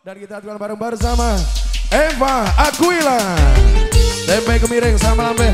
Dan kita atukan bareng-bareng sama Eva Aquila. Tempe kemiring sama lambe.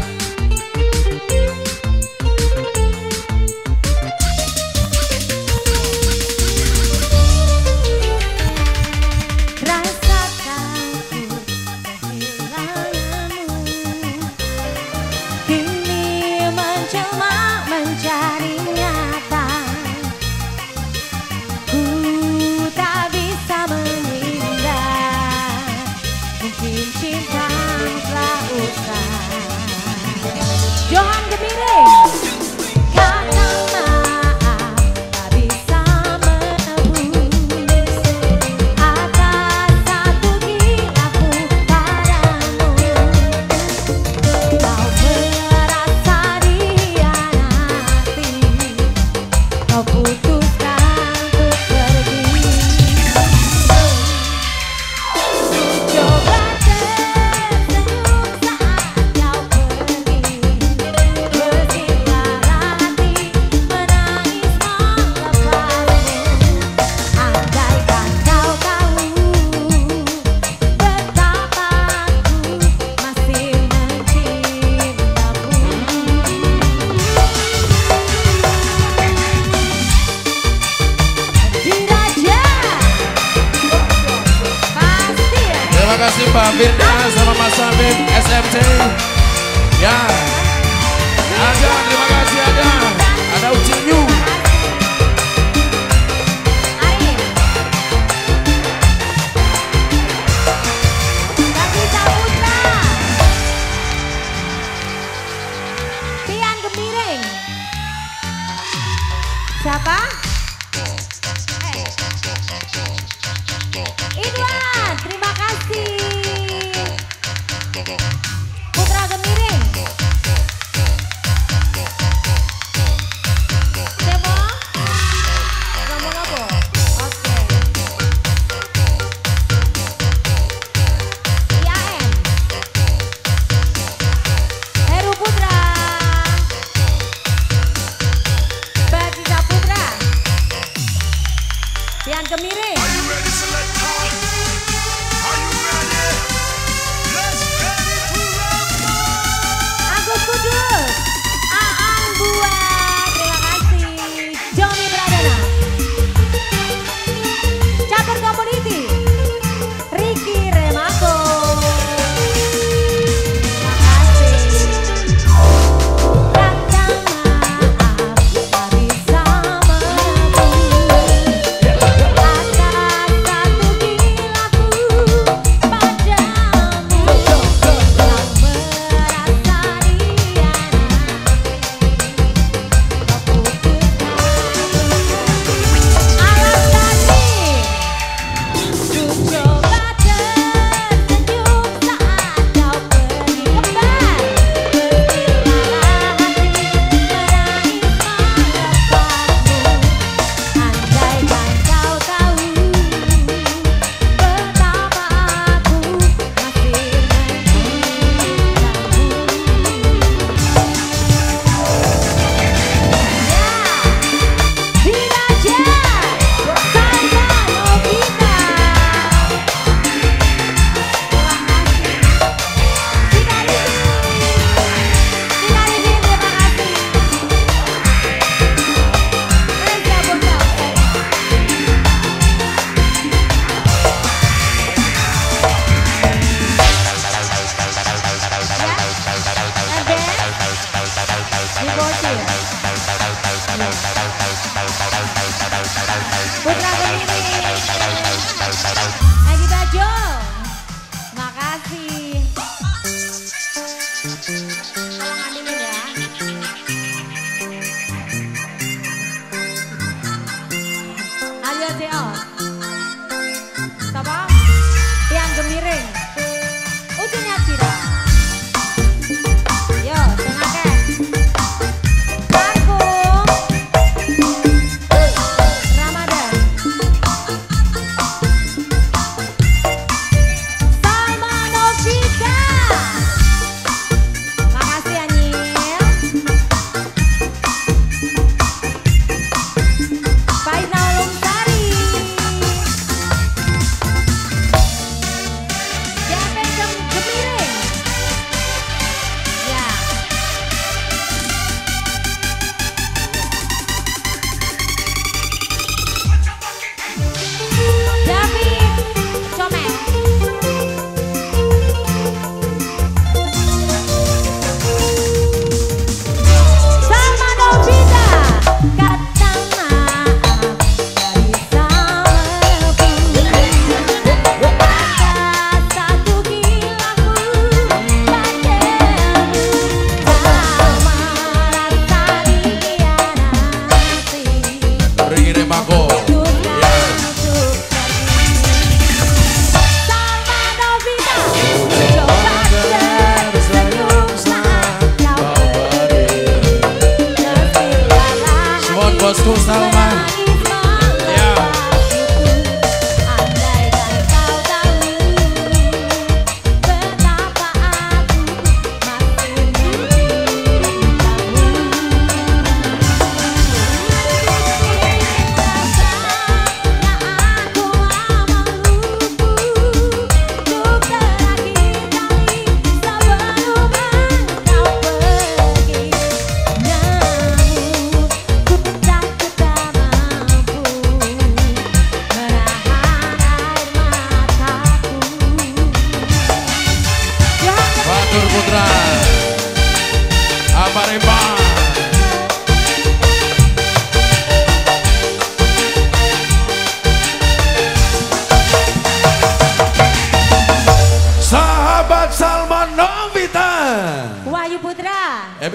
Terima kasih Pak Firnas sama Mas Salim SMC. Ya, Aja, terima kasih Aja. Ada Uti New. Tiang Gemiring. Siapa? Idwa, terima kasih.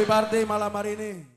Happy Party malam hari ini.